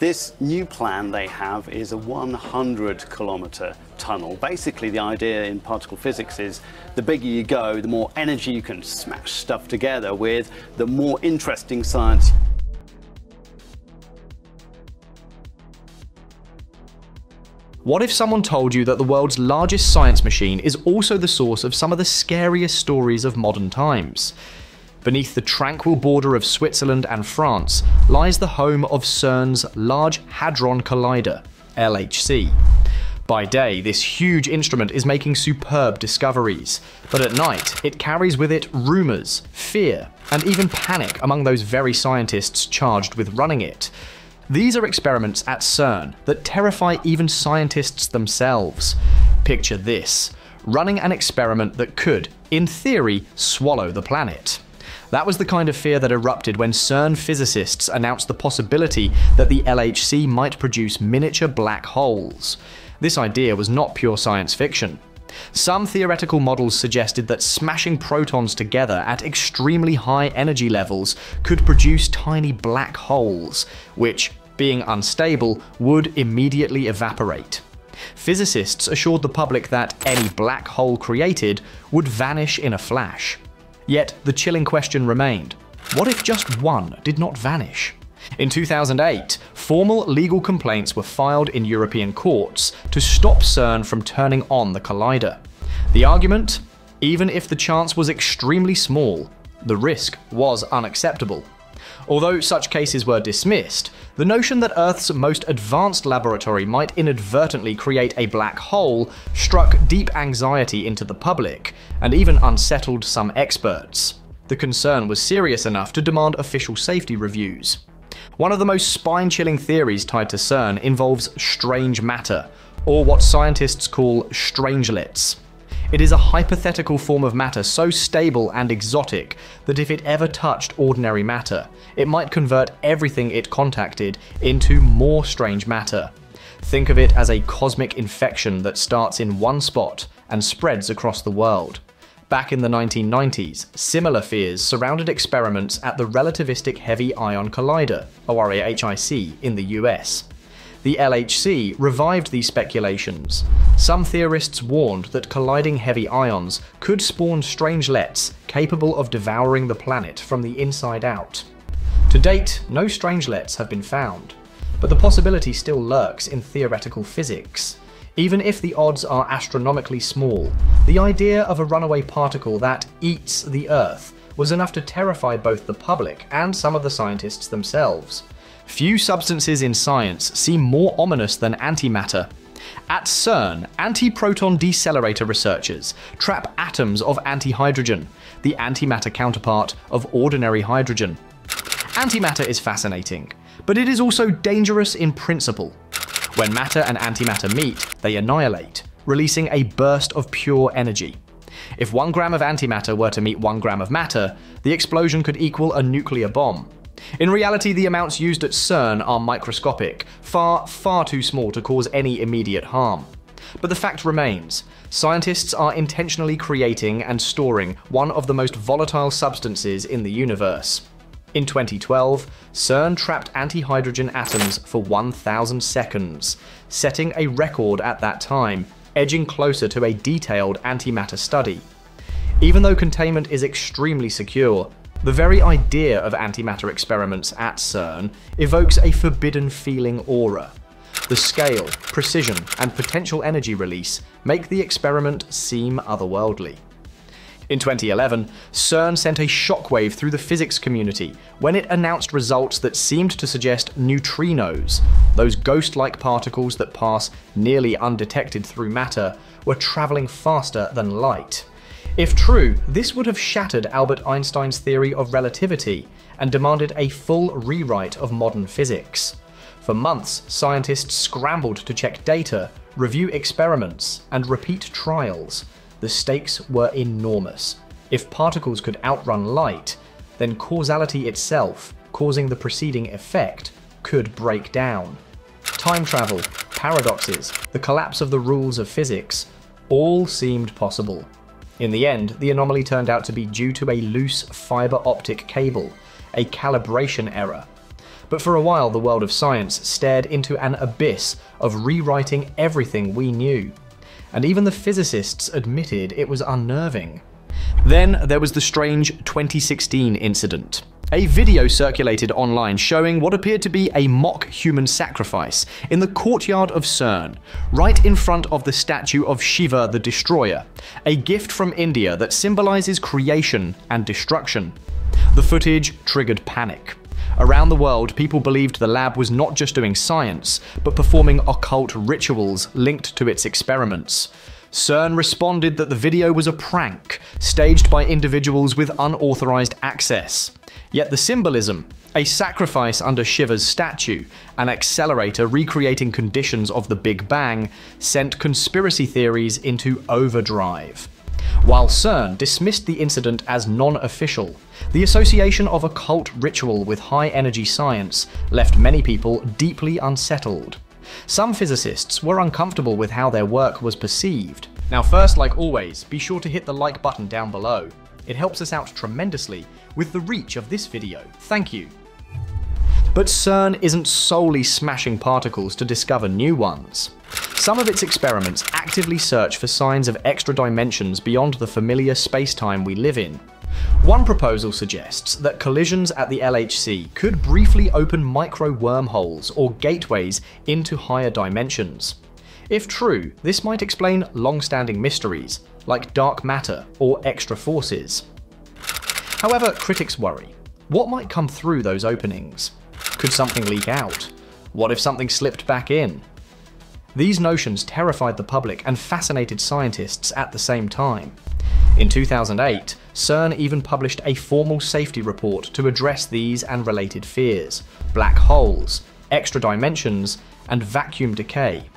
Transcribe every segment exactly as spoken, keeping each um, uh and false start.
This new plan they have is a one hundred kilometer tunnel. Basically, the idea in particle physics is the bigger you go, the more energy you can smash stuff together with, the more interesting science. What if someone told you that the world's largest science machine is also the source of some of the scariest stories of modern times? Beneath the tranquil border of Switzerland and France lies the home of CERN's Large Hadron Collider, L H C. By day, this huge instrument is making superb discoveries, but at night it carries with it rumours, fear, and even panic among those very scientists charged with running it. These are experiments at CERN that terrify even scientists themselves. Picture this, running an experiment that could, in theory, swallow the planet. That was the kind of fear that erupted when CERN physicists announced the possibility that the L H C might produce miniature black holes. This idea was not pure science fiction. Some theoretical models suggested that smashing protons together at extremely high energy levels could produce tiny black holes, which, being unstable, would immediately evaporate. Physicists assured the public that any black hole created would vanish in a flash. Yet the chilling question remained, what if just one did not vanish? In two thousand eight, formal legal complaints were filed in European courts to stop CERN from turning on the collider. The argument? Even if the chance was extremely small, the risk was unacceptable. Although such cases were dismissed, the notion that Earth's most advanced laboratory might inadvertently create a black hole struck deep anxiety into the public, and even unsettled some experts. The concern was serious enough to demand official safety reviews. One of the most spine-chilling theories tied to CERN involves strange matter, or what scientists call strangelets. It is a hypothetical form of matter so stable and exotic that if it ever touched ordinary matter, it might convert everything it contacted into more strange matter. Think of it as a cosmic infection that starts in one spot and spreads across the world. Back in the nineteen nineties, similar fears surrounded experiments at the Relativistic Heavy Ion Collider, or H I C, in the U S. The L H C revived these speculations. Some theorists warned that colliding heavy ions could spawn strangelets capable of devouring the planet from the inside out. To date, no strangelets have been found, but the possibility still lurks in theoretical physics. Even if the odds are astronomically small, the idea of a runaway particle that eats the Earth was enough to terrify both the public and some of the scientists themselves. Few substances in science seem more ominous than antimatter. At CERN, antiproton decelerator researchers trap atoms of antihydrogen, the antimatter counterpart of ordinary hydrogen. Antimatter is fascinating, but it is also dangerous in principle. When matter and antimatter meet, they annihilate, releasing a burst of pure energy. If one gram of antimatter were to meet one gram of matter, the explosion could equal a nuclear bomb. In reality, the amounts used at CERN are microscopic, far, far too small to cause any immediate harm. But the fact remains, scientists are intentionally creating and storing one of the most volatile substances in the universe. In twenty twelve, CERN trapped antihydrogen atoms for one thousand seconds, setting a record at that time, edging closer to a detailed antimatter study. Even though containment is extremely secure, the very idea of antimatter experiments at CERN evokes a forbidden feeling aura. The scale, precision, and potential energy release make the experiment seem otherworldly. In twenty eleven, CERN sent a shockwave through the physics community when it announced results that seemed to suggest neutrinos, those ghost-like particles that pass nearly undetected through matter, were travelling faster than light. If true, this would have shattered Albert Einstein's theory of relativity and demanded a full rewrite of modern physics. For months, scientists scrambled to check data, review experiments, and repeat trials. The stakes were enormous. If particles could outrun light, then causality itself, causing the preceding effect, could break down. Time travel, paradoxes, the collapse of the rules of physics, all seemed possible. In the end, the anomaly turned out to be due to a loose fiber optic cable, a calibration error. But for a while, the world of science stared into an abyss of rewriting everything we knew. And even the physicists admitted it was unnerving. Then there was the strange twenty sixteen incident. A video circulated online showing what appeared to be a mock human sacrifice in the courtyard of CERN, right in front of the statue of Shiva the Destroyer, a gift from India that symbolizes creation and destruction. The footage triggered panic. Around the world, people believed the lab was not just doing science, but performing occult rituals linked to its experiments. CERN responded that the video was a prank, staged by individuals with unauthorized access. Yet the symbolism, a sacrifice under Shiva's statue, an accelerator recreating conditions of the Big Bang, sent conspiracy theories into overdrive. While CERN dismissed the incident as non-official, the association of occult ritual with high-energy science left many people deeply unsettled. Some physicists were uncomfortable with how their work was perceived. Now first, like always, be sure to hit the like button down below. It helps us out tremendously with the reach of this video. Thank you. But CERN isn't solely smashing particles to discover new ones. Some of its experiments actively search for signs of extra dimensions beyond the familiar space-time we live in. One proposal suggests that collisions at the L H C could briefly open micro-wormholes or gateways into higher dimensions. If true, this might explain long-standing mysteries, like dark matter or extra forces. However, critics worry. What might come through those openings? Could something leak out? What if something slipped back in? These notions terrified the public and fascinated scientists at the same time. In two thousand eight, CERN even published a formal safety report to address these and related fears: black holes, extra dimensions, and vacuum decay.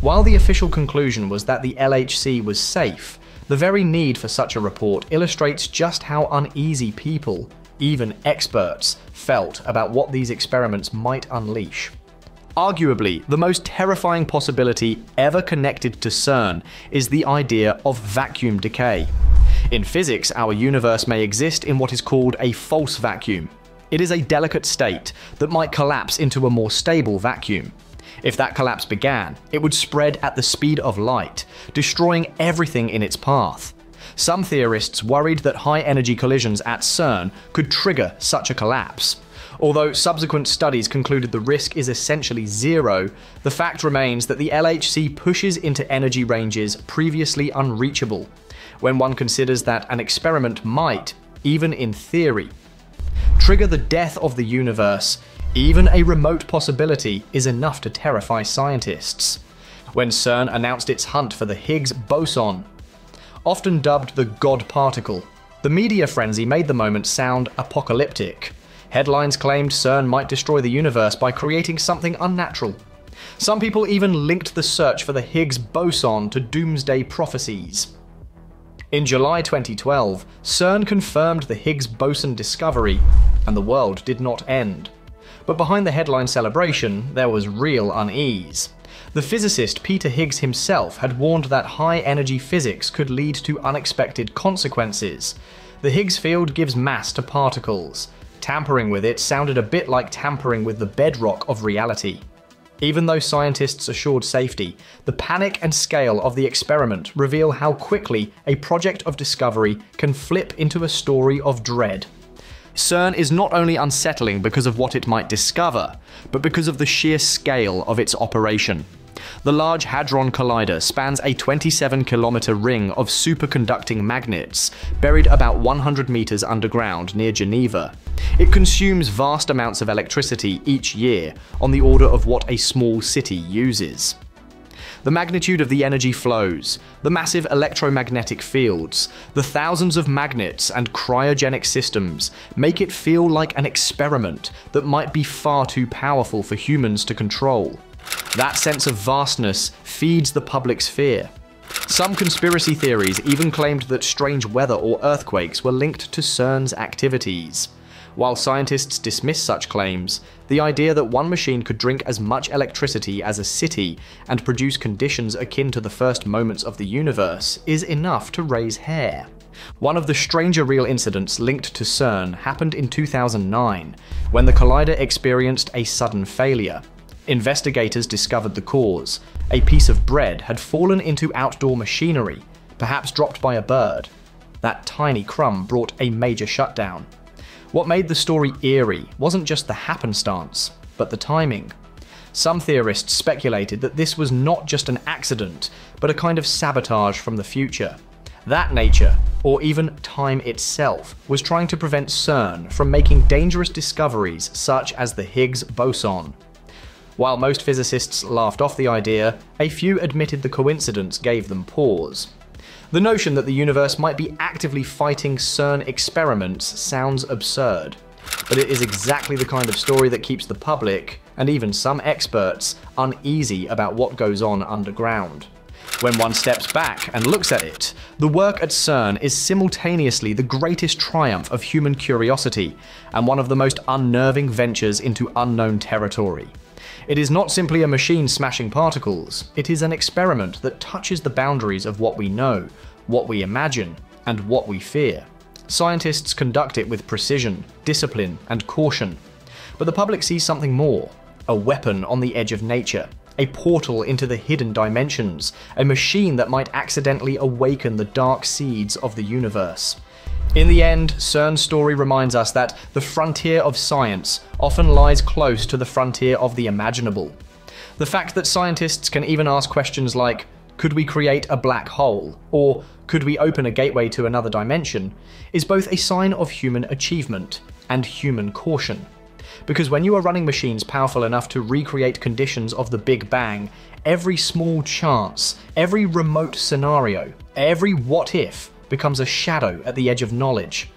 While the official conclusion was that the L H C was safe, the very need for such a report illustrates just how uneasy people, even experts, felt about what these experiments might unleash. Arguably, the most terrifying possibility ever connected to CERN is the idea of vacuum decay. In physics, our universe may exist in what is called a false vacuum. It is a delicate state that might collapse into a more stable vacuum. If that collapse began, it would spread at the speed of light, destroying everything in its path. Some theorists worried that high-energy collisions at CERN could trigger such a collapse. Although subsequent studies concluded the risk is essentially zero, the fact remains that the L H C pushes into energy ranges previously unreachable, when one considers that an experiment might, even in theory, trigger the death of the universe. Even a remote possibility is enough to terrify scientists. When CERN announced its hunt for the Higgs boson, often dubbed the God particle, the media frenzy made the moment sound apocalyptic. Headlines claimed CERN might destroy the universe by creating something unnatural. Some people even linked the search for the Higgs boson to doomsday prophecies. In July twenty twelve, CERN confirmed the Higgs boson discovery, and the world did not end. But behind the headline celebration, there was real unease. The physicist Peter Higgs himself had warned that high-energy physics could lead to unexpected consequences. The Higgs field gives mass to particles. Tampering with it sounded a bit like tampering with the bedrock of reality. Even though scientists assured safety, the panic and scale of the experiment reveal how quickly a project of discovery can flip into a story of dread. CERN is not only unsettling because of what it might discover, but because of the sheer scale of its operation. The Large Hadron Collider spans a twenty-seven kilometer ring of superconducting magnets, buried about one hundred meters underground near Geneva. It consumes vast amounts of electricity each year, on the order of what a small city uses. The magnitude of the energy flows, the massive electromagnetic fields, the thousands of magnets and cryogenic systems make it feel like an experiment that might be far too powerful for humans to control. That sense of vastness feeds the public's fear. Some conspiracy theories even claimed that strange weather or earthquakes were linked to CERN's activities. While scientists dismiss such claims, the idea that one machine could drink as much electricity as a city and produce conditions akin to the first moments of the universe is enough to raise hair. One of the stranger real incidents linked to CERN happened in two thousand nine, when the collider experienced a sudden failure. Investigators discovered the cause. A piece of bread had fallen into outdoor machinery, perhaps dropped by a bird. That tiny crumb brought a major shutdown. What made the story eerie wasn't just the happenstance, but the timing. Some theorists speculated that this was not just an accident, but a kind of sabotage from the future. That nature, or even time itself, was trying to prevent CERN from making dangerous discoveries such as the Higgs boson. While most physicists laughed off the idea, a few admitted the coincidence gave them pause. The notion that the universe might be actively fighting CERN experiments sounds absurd, but it is exactly the kind of story that keeps the public, and even some experts, uneasy about what goes on underground. When one steps back and looks at it, the work at CERN is simultaneously the greatest triumph of human curiosity and one of the most unnerving ventures into unknown territory. It is not simply a machine smashing particles, it is an experiment that touches the boundaries of what we know, what we imagine, and what we fear. Scientists conduct it with precision, discipline, and caution. But the public sees something more, a weapon on the edge of nature, a portal into the hidden dimensions, a machine that might accidentally awaken the dark seeds of the universe. In the end, CERN's story reminds us that the frontier of science often lies close to the frontier of the imaginable. The fact that scientists can even ask questions like, could we create a black hole? Or could we open a gateway to another dimension? Is both a sign of human achievement and human caution. Because when you are running machines powerful enough to recreate conditions of the Big Bang, every small chance, every remote scenario, every what if becomes a shadow at the edge of knowledge,